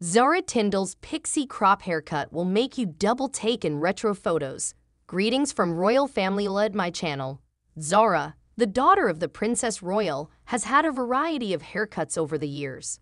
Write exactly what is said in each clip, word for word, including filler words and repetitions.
Zara Tindall's pixie crop haircut will make you double take in retro photos. Greetings from Royal Family Led My Channel. Zara, the daughter of the Princess Royal, has had a variety of haircuts over the years.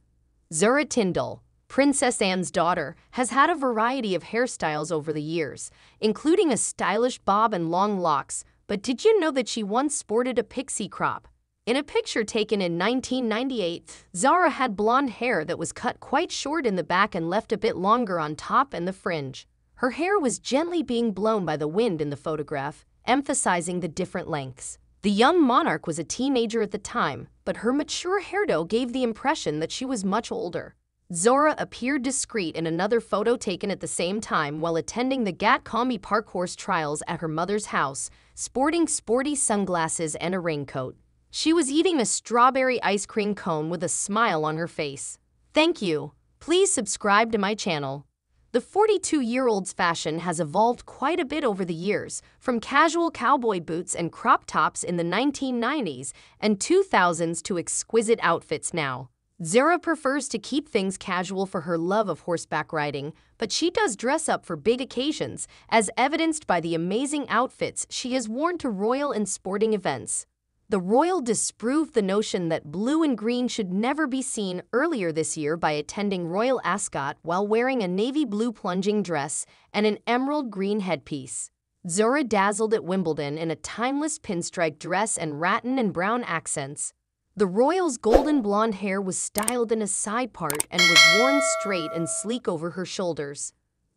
Zara Tindall, Princess Anne's daughter, has had a variety of hairstyles over the years, including a stylish bob and long locks, but did you know that she once sported a pixie crop? In a picture taken in nineteen ninety-eight, Zara had blonde hair that was cut quite short in the back and left a bit longer on top and the fringe. Her hair was gently being blown by the wind in the photograph, emphasizing the different lengths. The young monarch was a teenager at the time, but her mature hairdo gave the impression that she was much older. Zara appeared discreet in another photo taken at the same time while attending the Gatcombe Park horse trials at her mother's house, sporting sporty sunglasses and a raincoat. She was eating a strawberry ice cream cone with a smile on her face. Thank you. Please subscribe to my channel. The forty-two-year-old's fashion has evolved quite a bit over the years, from casual cowboy boots and crop tops in the nineteen nineties and two thousands to exquisite outfits now. Zara prefers to keep things casual for her love of horseback riding, but she does dress up for big occasions, as evidenced by the amazing outfits she has worn to royal and sporting events. The royal disproved the notion that blue and green should never be seen earlier this year by attending Royal Ascot while wearing a navy blue plunging dress and an emerald green headpiece. Zara dazzled at Wimbledon in a timeless pinstripe dress and rattan and brown accents. The royal's golden blonde hair was styled in a side part and was worn straight and sleek over her shoulders.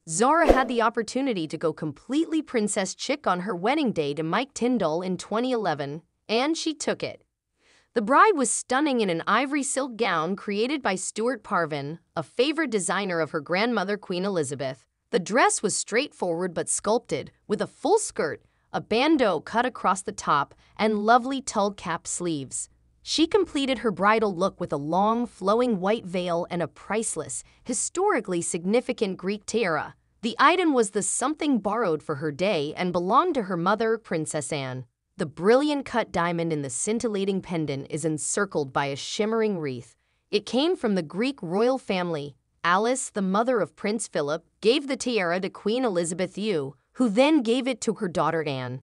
Zara had the opportunity to go completely princess chic on her wedding day to Mike Tindall in twenty eleven. And she took it. The bride was stunning in an ivory silk gown created by Stuart Parvin, a favorite designer of her grandmother Queen Elizabeth. The dress was straightforward but sculpted, with a full skirt, a bandeau cut across the top, and lovely tulle cap sleeves. She completed her bridal look with a long, flowing white veil and a priceless, historically significant Greek tiara. The item was the something borrowed for her day and belonged to her mother, Princess Anne. The brilliant cut diamond in the scintillating pendant is encircled by a shimmering wreath. It came from the Greek royal family. Alice, the mother of Prince Philip, gave the tiara to Queen Elizabeth the Second, who then gave it to her daughter Anne.